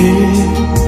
you.